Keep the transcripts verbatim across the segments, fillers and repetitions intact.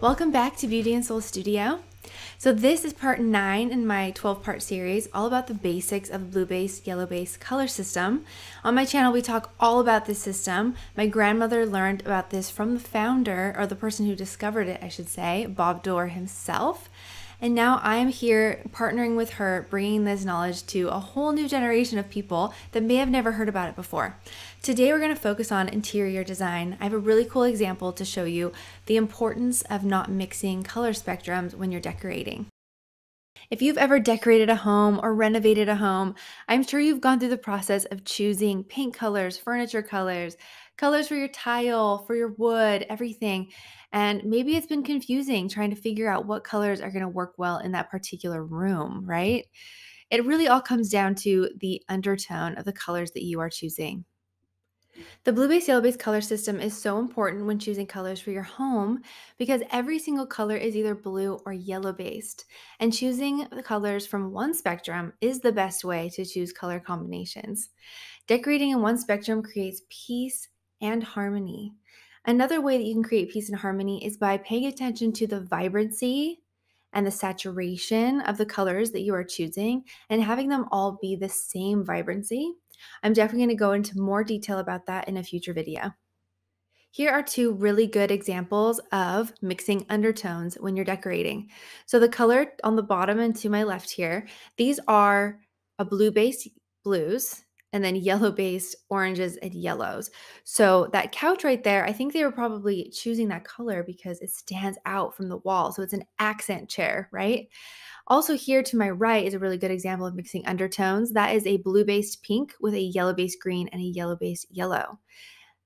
Welcome back to Beauty and Soul Studio. So this is part nine in my twelve part series all about the basics of the Blue Base Yellow Base Color System. On my channel we talk all about this system. My grandmother learned about this from the founder, or the person who discovered it I should say, Bob Dorr himself. And now I'm here partnering with her, bringing this knowledge to a whole new generation of people that may have never heard about it before. Today we're going to focus on interior design. I have a really cool example to show you the importance of not mixing color spectrums when you're decorating. If you've ever decorated a home or renovated a home, I'm sure you've gone through the process of choosing paint colors, furniture colors, colors for your tile, for your wood, everything. And maybe it's been confusing trying to figure out what colors are going to work well in that particular room, right? It really all comes down to the undertone of the colors that you are choosing. The Blue Base Yellow Base Color System is so important when choosing colors for your home because every single color is either blue or yellow based, and choosing the colors from one spectrum is the best way to choose color combinations. Decorating in one spectrum creates peace and harmony. Another way that you can create peace and harmony is by paying attention to the vibrancy and the saturation of the colors that you are choosing and having them all be the same vibrancy. I'm definitely going to go into more detail about that in a future video. Here are two really good examples of mixing undertones when you're decorating. So the color on the bottom and to my left here, these are a blue base blues and then yellow based oranges and yellows. So that couch right there, I think they were probably choosing that color because it stands out from the wall. So it's an accent chair, right? Also here to my right is a really good example of mixing undertones. That is a blue based pink with a yellow based green and a yellow based yellow.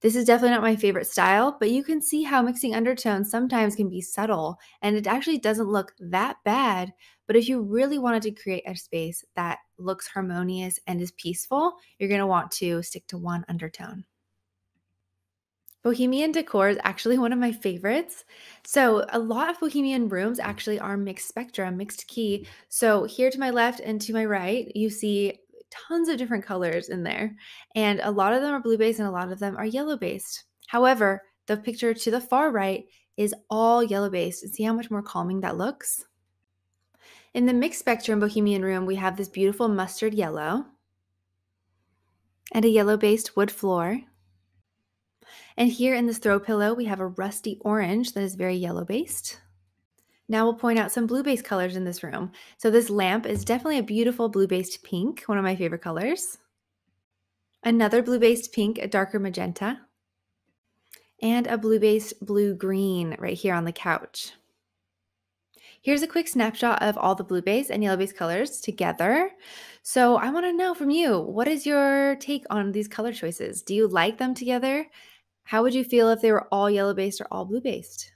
This is definitely not my favorite style, but you can see how mixing undertones sometimes can be subtle and it actually doesn't look that bad. But if you really wanted to create a space that looks harmonious and is peaceful, you're going to want to stick to one undertone. Bohemian decor is actually one of my favorites. So a lot of Bohemian rooms actually are mixed spectrum, mixed key. So here to my left and to my right, you see tons of different colors in there. And a lot of them are blue based and a lot of them are yellow based. However, the picture to the far right is all yellow based. And see how much more calming that looks? In the mixed spectrum Bohemian room, we have this beautiful mustard yellow and a yellow based wood floor. And here in this throw pillow, we have a rusty orange that is very yellow based. Now we'll point out some blue based colors in this room. So this lamp is definitely a beautiful blue based pink, one of my favorite colors. Another blue based pink, a darker magenta. And a blue based blue green right here on the couch. Here's a quick snapshot of all the blue base and yellow base colors together. So I want to know from you, what is your take on these color choices? Do you like them together? How would you feel if they were all yellow based or all blue based?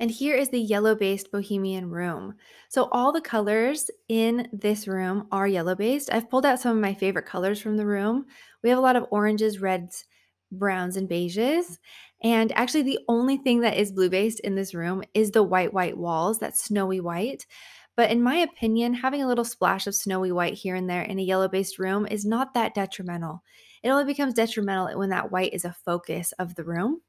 And here is the yellow based Bohemian room. So all the colors in this room are yellow based. I've pulled out some of my favorite colors from the room. We have a lot of oranges, reds, browns, and beiges. And actually the only thing that is blue based in this room is the white, white walls, that snowy white. But in my opinion, having a little splash of snowy white here and there in a yellow based room is not that detrimental. It only becomes detrimental when that white is a focus of the room.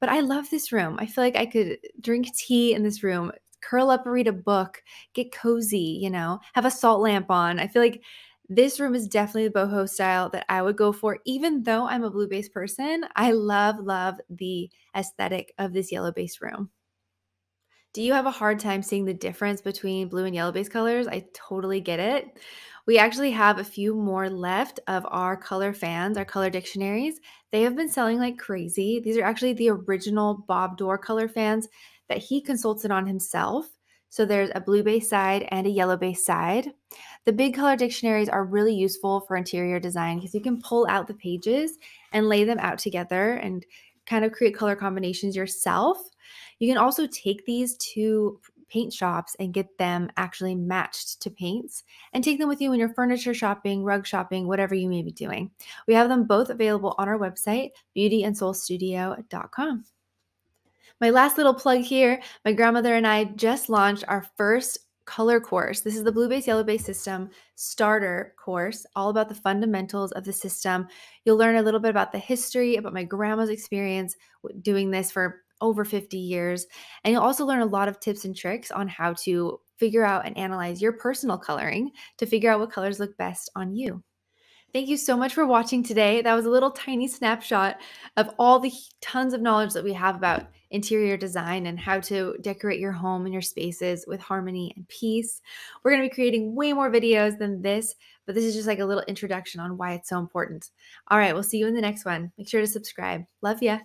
But I love this room. I feel like I could drink tea in this room, curl up and read a book, get cozy, you know, have a salt lamp on. I feel like this room is definitely the boho style that I would go for. Even though I'm a blue base person, I love, love the aesthetic of this yellow base room. Do you have a hard time seeing the difference between blue and yellow base colors? I totally get it. We actually have a few more left of our color fans, our color dictionaries. They have been selling like crazy. These are actually the original Bob Dorr color fans that he consulted on himself. So there's a blue base side and a yellow base side. The big color dictionaries are really useful for interior design because you can pull out the pages and lay them out together and kind of create color combinations yourself. You can also take these to paint shops and get them actually matched to paints and take them with you when you're furniture shopping, rug shopping, whatever you may be doing. We have them both available on our website, beauty and soul studio dot com. My last little plug here, my grandmother and I just launched our first color course. This is the Blue Base Yellow Base System starter course, all about the fundamentals of the system. You'll learn a little bit about the history, about my grandma's experience doing this for over fifty years. And you'll also learn a lot of tips and tricks on how to figure out and analyze your personal coloring to figure out what colors look best on you. Thank you so much for watching today. That was a little tiny snapshot of all the tons of knowledge that we have about interior design and how to decorate your home and your spaces with harmony and peace. We're going to be creating way more videos than this, but this is just like a little introduction on why it's so important. All right, we'll see you in the next one. Make sure to subscribe. Love ya.